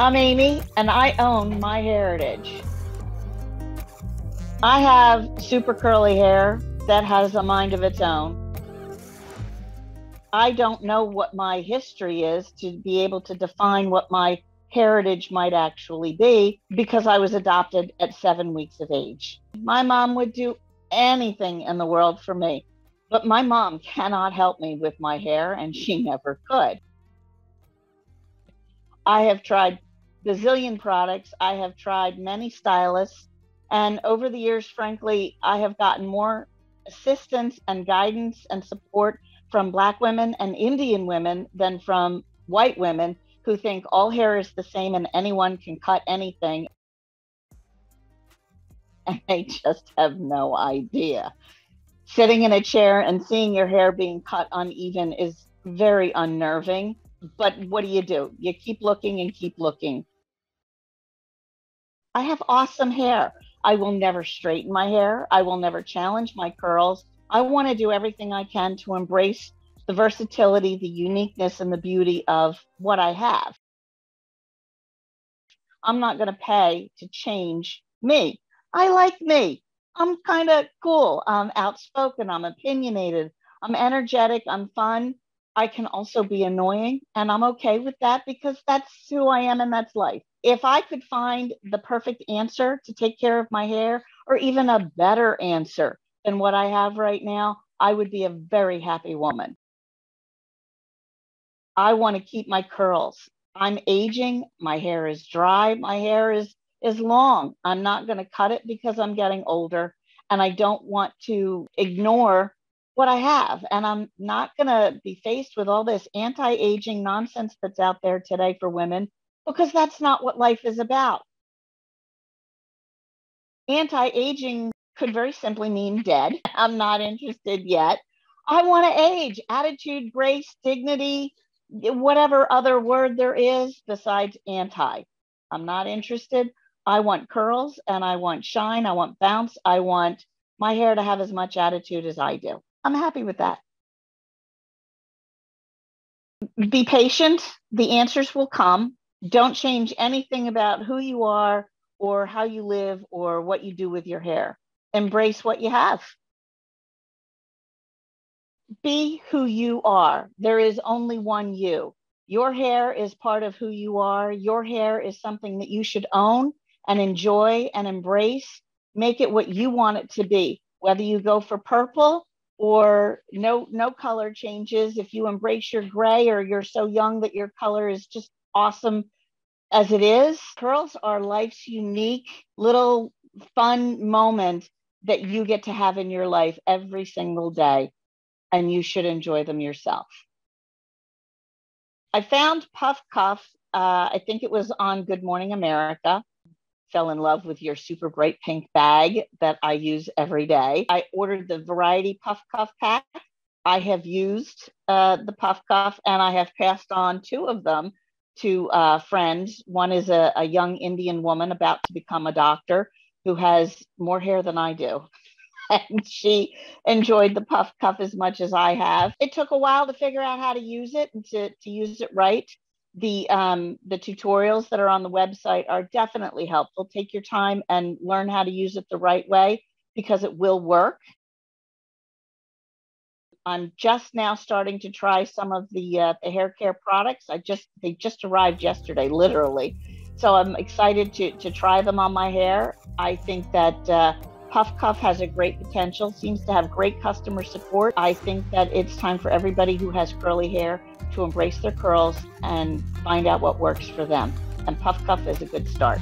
I'm Amy, and I own my heritage. I have super curly hair that has a mind of its own. I don't know what my history is to be able to define what my heritage might actually be, because I was adopted at 7 weeks of age. My mom would do anything in the world for me, but my mom cannot help me with my hair, and she never could. I have tried bazillion products. I have tried many stylists. And over the years, frankly, I have gotten more assistance and guidance and support from Black women and Indian women than from white women who think all hair is the same and anyone can cut anything. And they just have no idea. Sitting in a chair and seeing your hair being cut uneven is very unnerving. But what do? You keep looking and keep looking. I have awesome hair. I will never straighten my hair. I will never challenge my curls. I want to do everything I can to embrace the versatility, the uniqueness, and the beauty of what I have. I'm not going to pay to change me. I like me. I'm kind of cool. I'm outspoken. I'm opinionated. I'm energetic. I'm fun. I can also be annoying, and I'm okay with that because that's who I am and that's life. If I could find the perfect answer to take care of my hair, or even a better answer than what I have right now, I would be a very happy woman. I want to keep my curls. I'm aging. My hair is dry. My hair is long. I'm not going to cut it because I'm getting older, and I don't want to ignore what I have. And I'm not going to be faced with all this anti-aging nonsense that's out there today for women, because that's not what life is about. Anti-aging could very simply mean dead. I'm not interested yet. I want to age. Attitude, grace, dignity, whatever other word there is besides anti. I'm not interested. I want curls and I want shine. I want bounce. I want my hair to have as much attitude as I do. I'm happy with that. Be patient. The answers will come. Don't change anything about who you are or how you live or what you do with your hair. Embrace what you have. Be who you are. There is only one you. Your hair is part of who you are. Your hair is something that you should own and enjoy and embrace. Make it what you want it to be, whether you go for purple or no color changes. If you embrace your gray, or you're so young that your color is just awesome as it is. Curls are life's unique little fun moment that you get to have in your life every single day, and you should enjoy them yourself. I found Puff Cuff, I think it was on Good Morning America. Fell in love with your super bright pink bag that I use every day. I ordered the variety Puff Cuff pack. I have used the Puff Cuff, and I have passed on two of them to friends. One is a young Indian woman about to become a doctor who has more hair than I do. And she enjoyed the Puff Cuff as much as I have. It took a while to figure out how to use it and to use it right. The tutorials that are on the website are definitely helpful. Take your time and learn how to use it the right way, because it will work. I'm just now starting to try some of the hair care products. They just arrived yesterday, literally. So I'm excited to try them on my hair. I think that Puff Cuff has a great potential, seems to have great customer support. I think that it's time for everybody who has curly hair to embrace their curls and find out what works for them. And Puff Cuff is a good start.